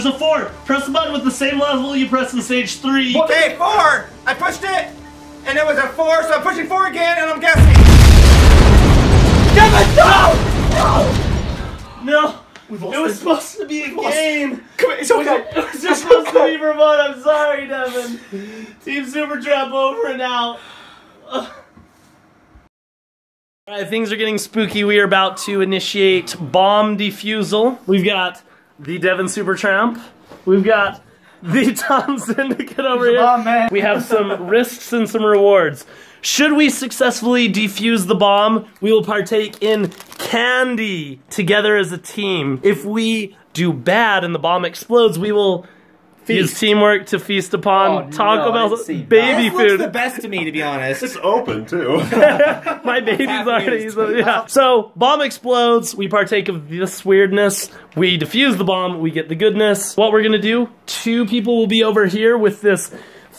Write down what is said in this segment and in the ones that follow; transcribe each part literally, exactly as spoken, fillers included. There's a four. Press the button with the same level you pressed in stage three. Okay, four. I pushed it, and it was a four, so I'm pushing four again, and I'm guessing. Devin, no! No! No. We've lost it was it. supposed to be a We've game. Come on, it's okay. It was just supposed to be remote. I'm sorry, Devin. Team Supertramp over and out. Uh. All right, things are getting spooky. We are about to initiate bomb defusal. We've got the Devin Supertramp. We've got the Tom Syndicate over here. Oh, man. We have some risks and some rewards. Should we successfully defuse the bomb, we will partake in candy together as a team. If we do bad and the bomb explodes, we will feast. use teamwork to feast upon oh, Taco no, Bell's baby that. food. This looks the best to me, to be honest. It's open, too. My baby's already so, yeah. So, bomb explodes, we partake of this weirdness, we defuse the bomb, we get the goodness. What we're gonna do, two people will be over here with this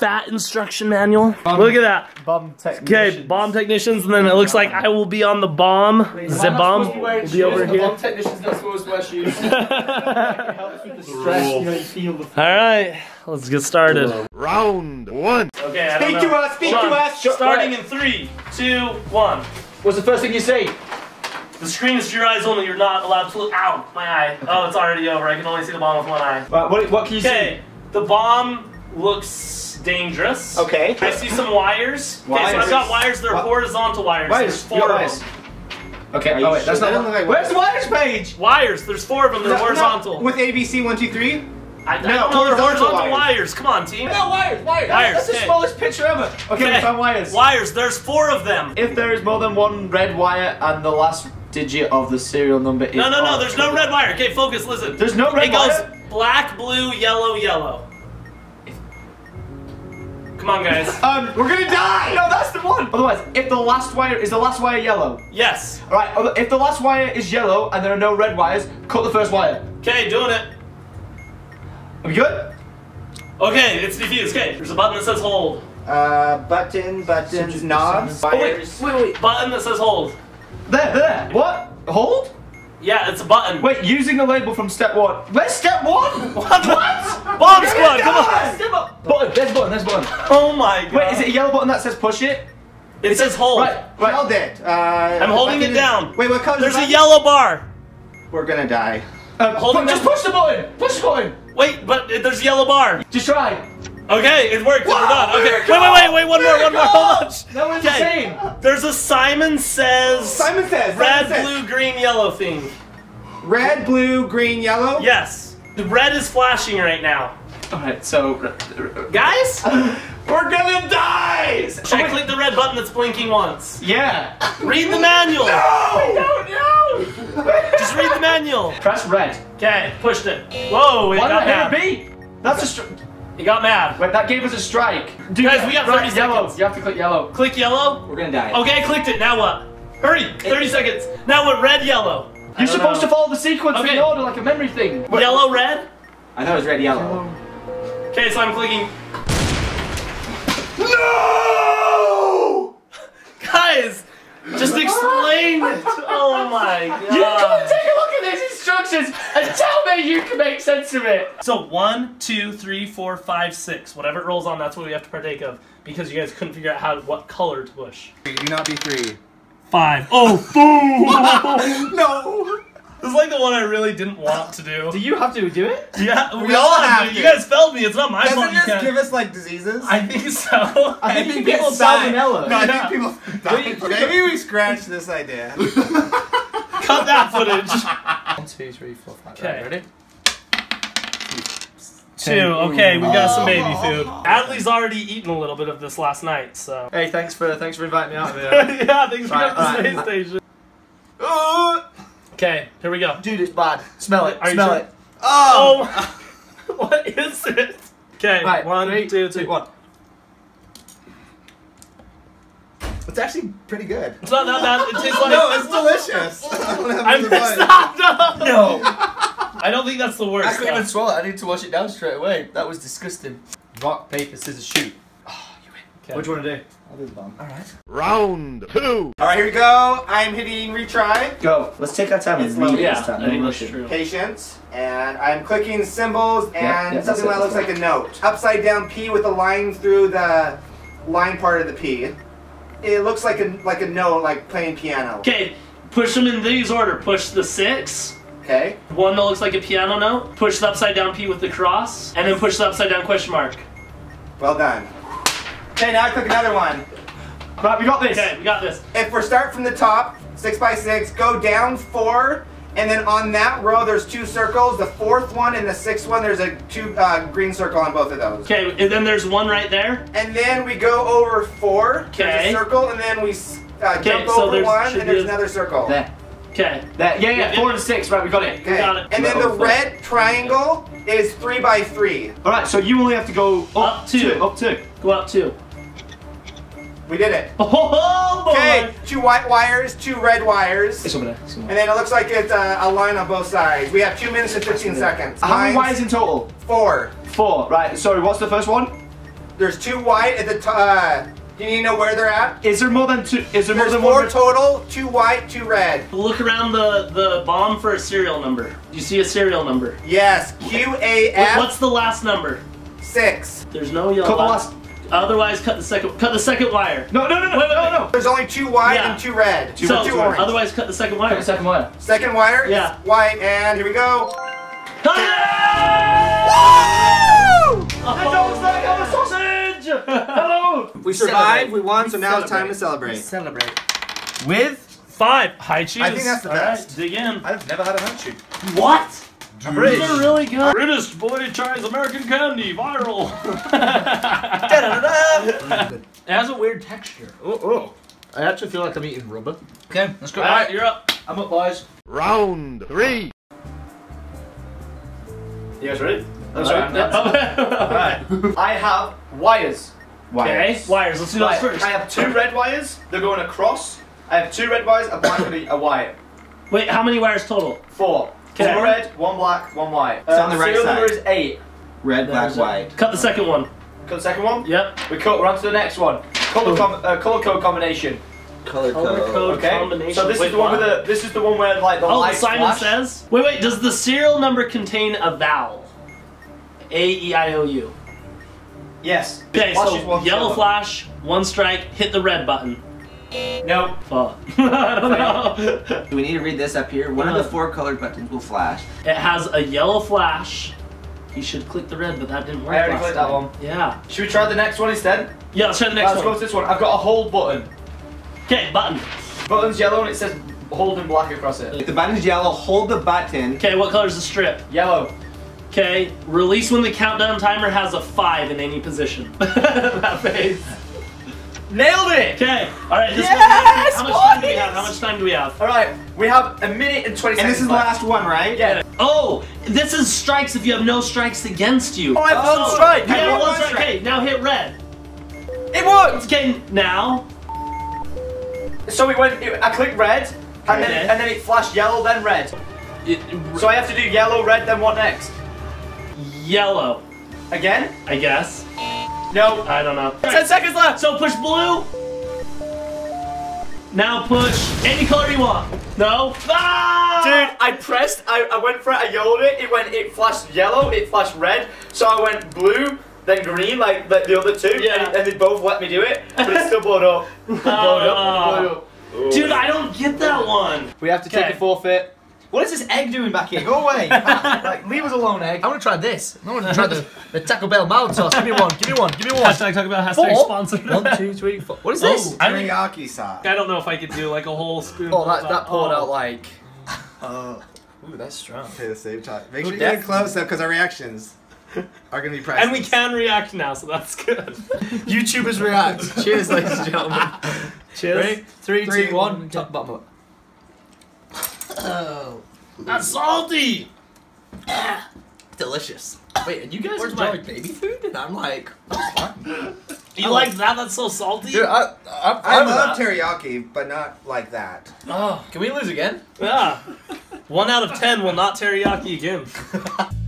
fat instruction manual. Bomb, Look at that. Bomb technicians. Okay, bomb technicians, and then it looks like I will be on the bomb. Wait, the bomb will be over here. The bomb technician's not supposed to wear shoes. It helps with the stress. You know, you feel the fun. All right, let's get started. Round one. Okay, I don't know. Speak to us. Speak to us. Starting in three, two, one. What's the first thing you say? The screen is to your eyes only. You're not allowed to look. Ow, my eye. Oh, it's already over. I can only see the bomb with one eye. Right, what, what can you see? Okay, the bomb looks dangerous. Okay. I see some wires. wires. Okay, so I've got wires that are what? horizontal wires. Wires. There's four of them. Okay, oh wait, that's sure? not like Where's the wires page? Wires, there's four of them, they're no, horizontal. No. With A B C one two three? I, I no, don't know, they're horizontal wires. wires. Come on, team. No, wires, wires. wires that's that's okay. the smallest picture ever. Okay, okay. We found wires. Wires, there's four of them. If there is more than one red wire and the last digit of the serial number is... No, no, no, there's no red wire. Okay, focus, listen. There's no red it wire? It goes black, blue, yellow, yellow. Come on, guys. Um, we're gonna die! No, that's the one! Otherwise, if the last wire, is the last wire yellow? Yes. All right, if the last wire is yellow and there are no red wires, cut the first wire. Okay, doing it. Are we good? Okay, it's defused. Okay, there's a button that says hold. Uh, button, buttons, so knobs, wires. Oh, wait, wait, wait. Button that says hold. There, there. What? Hold? Yeah, it's a button. Wait, using the label from step one. Where's step one? What? What? Bomb squad, come on! Step up. Button, there's button, there's button. Oh my god. Wait, is it a yellow button that says push it? It, it says, says hold. Right, right. Held it. Uh, I'm holding it down. Wait, what color There's a yellow bar. We're gonna die. Um, holding just push the button! Push the button! Wait, but there's a yellow bar. Just try. Okay, it worked. Whoa, we're done. Okay, wait, wait, wait, wait, one more, one more. Hold on. That was insane. There's a Simon Says. Simon Says. Red, blue, green, yellow thing. Red, blue, green, yellow. Yes. The red is flashing right now. All right, so guys, we're gonna die. Should I click the red button that's blinking once? Yeah. Read the manual. No, I don't know. Just read the manual. Press red. Okay, pushed it. Whoa, it got down. That's a str- He got mad. Wait, that gave us a strike. Dude, guys, we got thirty seconds. Yellow. You have to click yellow. Click yellow? We're gonna die. Okay, I clicked it. Now what? Hurry! thirty it, seconds. Now what? Red, yellow. You're supposed know. to follow the sequence okay. in the order like a memory thing. Wait. Yellow, red? I know it's red, yellow. yellow. Okay, so I'm clicking. No! Guys, just explain it. Oh my god. You gotta take a look at these instructions and tell me you can make sense of it. So one, two, three, four, five, six. Whatever it rolls on, that's what we have to partake of. Because you guys couldn't figure out how what color to push. Do not be three. Five. Oh, boom! No! This is like the one I really didn't want to do. Do you have to do it? Yeah, we, we all have to. You guys failed me. It's not my fault. Doesn't this give us like diseases? I think so. I, I think, think people die. Salmonella. No, I yeah. think people die. Maybe we scratched this idea. Cut that footage. One, two, three, four, five. Okay, ready? Two. Okay, we got some baby food. Adley's already eaten a little bit of this last night, so. Hey, thanks for thanks for inviting me out. Yeah, thanks for coming right, to the right. station. Oh. Okay, here we go. Dude, it's bad. Smell it. Are Smell sure? it. Oh! oh what is it? Okay, right, one, three, two, two, one. It's actually pretty good. It's not that bad. It tastes like no, it's delicious. I'm pissed off. No. I don't think that's the worst. I couldn't even swallow it. I need to wash it down straight away. That was disgusting. Rock, paper, scissors, shoot. Oh, you win. Okay. Which one today? I'll do the bomb. Alright. Round two! Alright, here we go. I'm hitting retry. Go. Let's take our time and slow yeah, this time. I think that's true. Patience. And I'm clicking symbols and yeah, yeah, something that looks like a note. Upside down P with a line through the line part of the P. It looks like a like a note, like playing piano. Okay, push them in these order. Push the six. Okay. One that looks like a piano note. Push the upside down P with the cross. And then push the upside down question mark. Well done. Okay, now I click another one. Rob, you got this. Okay, we got this. If we start from the top, six by six, go down four, and then on that row there's two circles. The fourth one and the sixth one, there's a two uh, green circle on both of those. Okay, and then there's one right there. And then we go over four, okay. There's a circle, and then we uh, okay, jump so over one, and there's another circle. There. Okay. That, yeah, yeah, four and six, right, we got it. Okay. We got it. And then the red triangle is three by three. All right, so you only have to go up, up two. two. Up two. Go up two. We did it. Oh, boy. Okay, two white wires, two red wires. It's over there. It's over there. And then it looks like it's a, a line on both sides. We have two minutes and fifteen seconds. How many wires in total? Four. Four, right. Sorry, what's the first one? There's two white at the top. Uh, Do you need to know where they're at? Is there more than two? Is there more than one? There's four total, two white, two red. Look around the, the bomb for a serial number. Do you see a serial number? Yes, Q A F. What's the last number? Six. There's no yellow. Cut the last. Otherwise, cut the second Cut the second wire. No, no, no, no, no, no. There's only two white yeah. and two red. Two, so, two orange. Otherwise, cut the second wire. Cut the second wire. Second wire? Yeah. White, and here we go. Hey! Woo! Oh. It's almost like a sausage! Hello! We survived, we won, so now it's time to celebrate. Celebrate. With five high cheese. I think that's the best. All right, dig in. I've never had a high cheese. What? These are really good. British boy tries American candy, viral. It has a weird texture. Oh, oh. I actually feel like I'm eating rubber. Okay, let's go. All right, you're up. I'm up, boys. Round three. You guys ready? That's right. All right. I have wires. Wires. Okay, wires. Let's do those first. I have two red wires. They're going across. I have two red wires, a black and a wire. Wait, how many wires total? Four. Okay. Four red, one black, one white. It's um, on the right side. The number is eight. Red, black, white. Cut the second one. Cut the second one? Yep. We cut, we're on to the next one. Color, com uh, color code combination. Color code, color code okay. combination. So this wait, is the one with the. This is the one where like the. Oh, lights Simon flash. Says. Wait, wait. Does the serial number contain a vowel? A E I O U. Yes. Okay, so yellow, yellow flash, one strike, hit the red button. Nope. Fuck. I don't know. We need to read this up here. One uh, of the four colored buttons will flash. It has a yellow flash. You should click the red, but that didn't work. I already clicked that one. Yeah. Should we try the next one instead? Yeah, let's try the next uh, let's one. Let's go to this one. I've got a whole button. Okay, button. Button's yellow and it says hold in black across it. If the button's yellow, hold the button. Okay, what color is the strip? Yellow. Okay, release when the countdown timer has a five in any position. That face. Nailed it! Okay, alright, this yes, one. How much boys! time do we have? How much time do we have? Alright, we have a minute and twenty seconds. And this is the last one, right? Yeah. Oh, this is strikes if you have no strikes against you. Oh, I have oh, one strike! You have one strike. Okay, now hit red. It worked! Okay, now. So it went, it, I clicked red, and, okay. then, and then it flashed yellow, then red. It, it, so I have to do yellow, red, then what next? Yellow. Again? I guess. No. I don't know. Ten right. seconds left. So push blue. Now push any color you want. No. Ah! Dude, I pressed. I, I went for it. I yelled it. It went. It flashed yellow. It flashed red. So I went blue, then green, like the, the other two. Yeah. And, and they both let me do it, but it's still blowed up. Blowed up. Blowed up. Ooh. Dude, I don't get that one. We have to Kay. take a forfeit. What is this egg doing back here? Go away! Like, leave us alone, egg. I want to try this. I want to try the, the Taco Bell mild sauce. Give me one. Give me one. Give me one. Hashtag Taco Bell. Hashtag sponsor. One, two, three, four. What is oh, this? Teriyaki sauce. I don't know if I could do like a whole spoon. Oh, that, that poured oh. out like. Oh, uh, ooh, that's strong. Okay, the same time. Make sure you get close though, because our reactions are gonna be priceless. And we can react now, so that's good. YouTubers react. Cheers, ladies and gentlemen. Cheers. Ready? Three, three, two, one. one. Top bottom up. Oh, that's salty! Ah, delicious. Wait, and you guys enjoy my... baby food? And I'm like, that's fun. You I like, like that? That's so salty? Dude, I, I, I love that. Teriyaki, but not like that. Oh, can we lose again? Yeah. One out of ten will not teriyaki again.